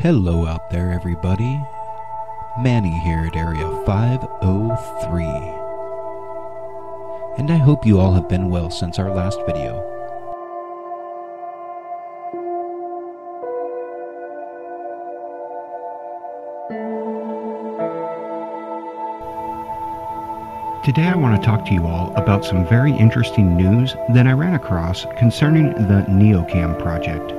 Hello out there everybody, Manny here at Area 503, and I hope you all have been well since our last video. Today I want to talk to you all about some very interesting news that I ran across concerning the NeoCam project.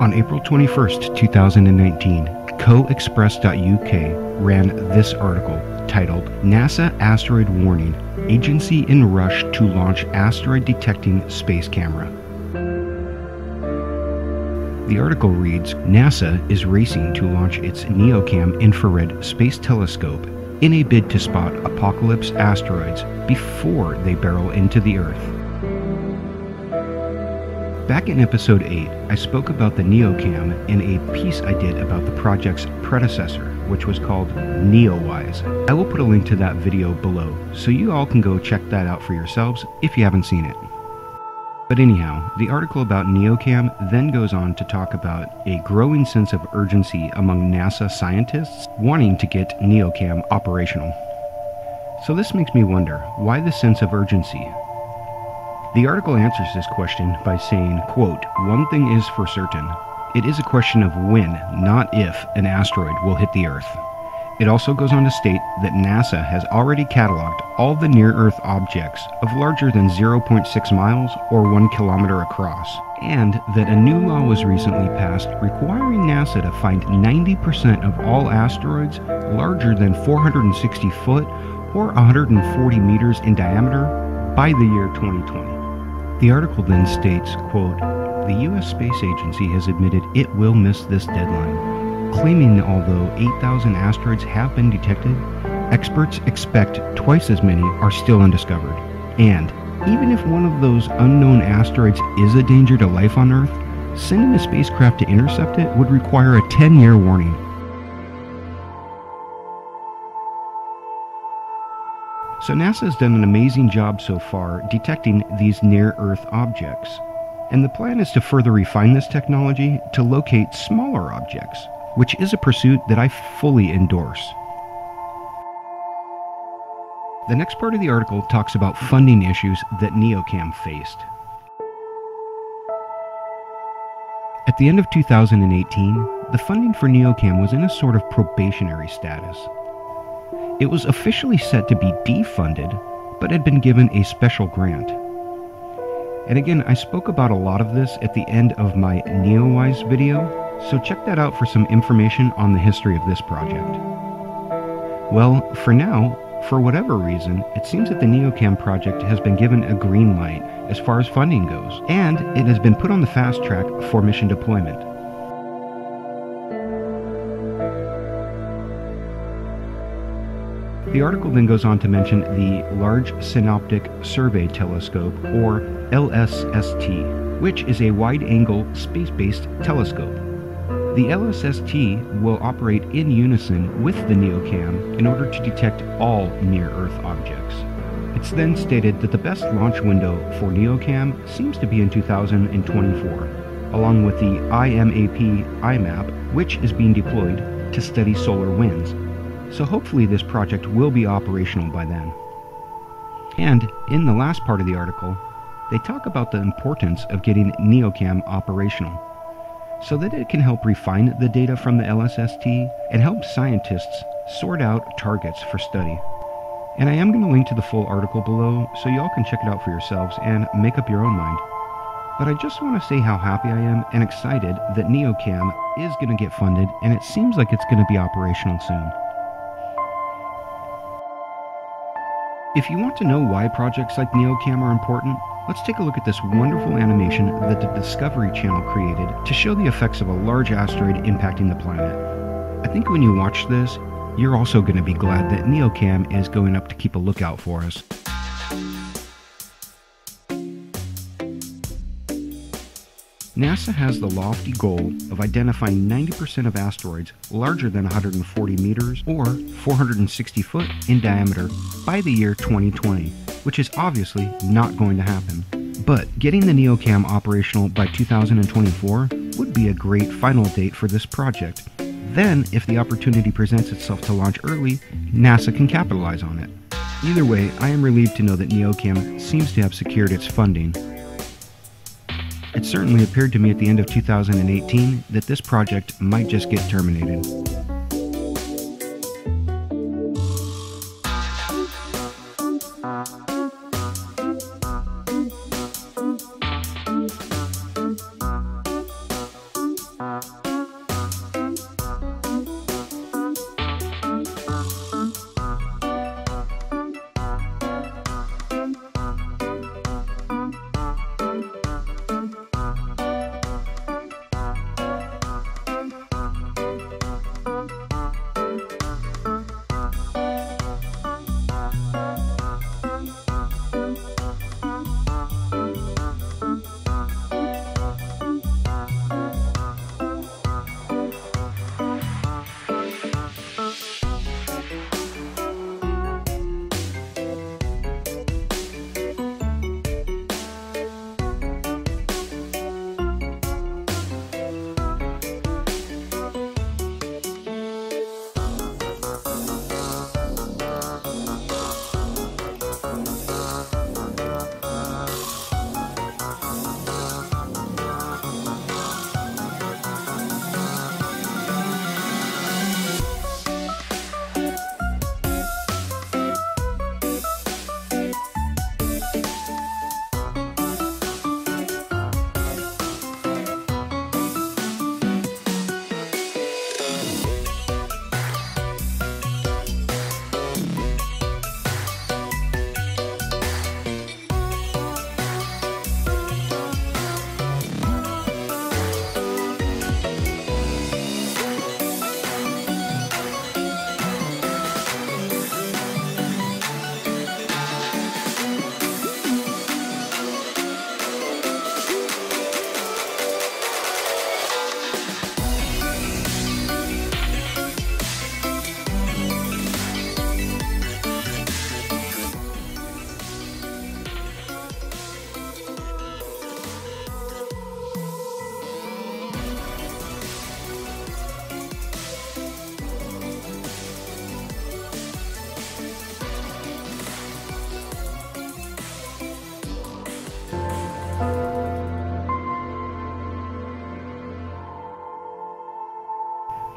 On April 21st, 2019, CoExpress.uk ran this article titled NASA Asteroid Warning, Agency in Rush to Launch Asteroid Detecting Space Camera. The article reads, NASA is racing to launch its NeoCam infrared space telescope in a bid to spot apocalypse asteroids before they barrel into the Earth. Back in episode 8, I spoke about the NeoCam in a piece I did about the project's predecessor, which was called NEOWISE. I will put a link to that video below, so you all can go check that out for yourselves if you haven't seen it. But anyhow, the article about NeoCam then goes on to talk about a growing sense of urgency among NASA scientists wanting to get NeoCam operational. So this makes me wonder, why the sense of urgency? The article answers this question by saying, quote, "One thing is for certain. It is a question of when, not if, an asteroid will hit the Earth." It also goes on to state that NASA has already cataloged all the near-Earth objects of larger than 0.6 miles or 1 kilometer across, and that a new law was recently passed requiring NASA to find 90% of all asteroids larger than 460 foot or 140 meters in diameter by the year 2020. The article then states, quote, "The U.S. Space Agency has admitted it will miss this deadline, claiming that although 8,000 asteroids have been detected, experts expect twice as many are still undiscovered. And even if one of those unknown asteroids is a danger to life on Earth, sending a spacecraft to intercept it would require a 10-year warning." So NASA has done an amazing job so far detecting these near-Earth objects, and the plan is to further refine this technology to locate smaller objects, which is a pursuit that I fully endorse. The next part of the article talks about funding issues that NeoCam faced. At the end of 2018, the funding for NeoCam was in a sort of probationary status. It was officially set to be defunded, but had been given a special grant. And again, I spoke about a lot of this at the end of my NeoWise video, so check that out for some information on the history of this project. Well, for now, for whatever reason, it seems that the NeoCam project has been given a green light as far as funding goes, and it has been put on the fast track for mission deployment. The article then goes on to mention the Large Synoptic Survey Telescope, or LSST, which is a wide-angle space-based telescope. The LSST will operate in unison with the NeoCam in order to detect all near-Earth objects. It's then stated that the best launch window for NeoCam seems to be in 2024, along with the IMAP, which is being deployed to study solar winds. So hopefully this project will be operational by then. And in the last part of the article, they talk about the importance of getting NeoCam operational so that it can help refine the data from the LSST and help scientists sort out targets for study. And I am going to link to the full article below so y'all can check it out for yourselves and make up your own mind. But I just want to say how happy I am and excited that NeoCam is going to get funded, and it seems like it's going to be operational soon. If you want to know why projects like NeoCam are important, let's take a look at this wonderful animation that the Discovery Channel created to show the effects of a large asteroid impacting the planet. I think when you watch this, you're also going to be glad that NeoCam is going up to keep a lookout for us. NASA has the lofty goal of identifying 90% of asteroids larger than 140 meters or 460 foot in diameter by the year 2020, which is obviously not going to happen. But getting the NeoCam operational by 2024 would be a great final date for this project. Then, if the opportunity presents itself to launch early, NASA can capitalize on it. Either way, I am relieved to know that NeoCam seems to have secured its funding. It certainly appeared to me at the end of 2018 that this project might just get terminated.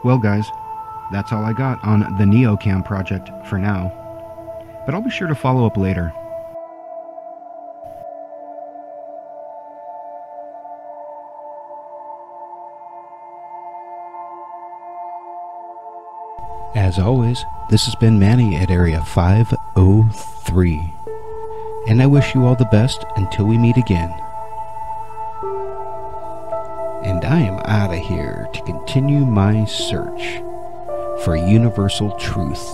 Well guys, that's all I got on the NeoCam project for now, but I'll be sure to follow up later. As always, this has been Manny at Area 503, and I wish you all the best until we meet again. And I am out of here to continue my search for universal truth.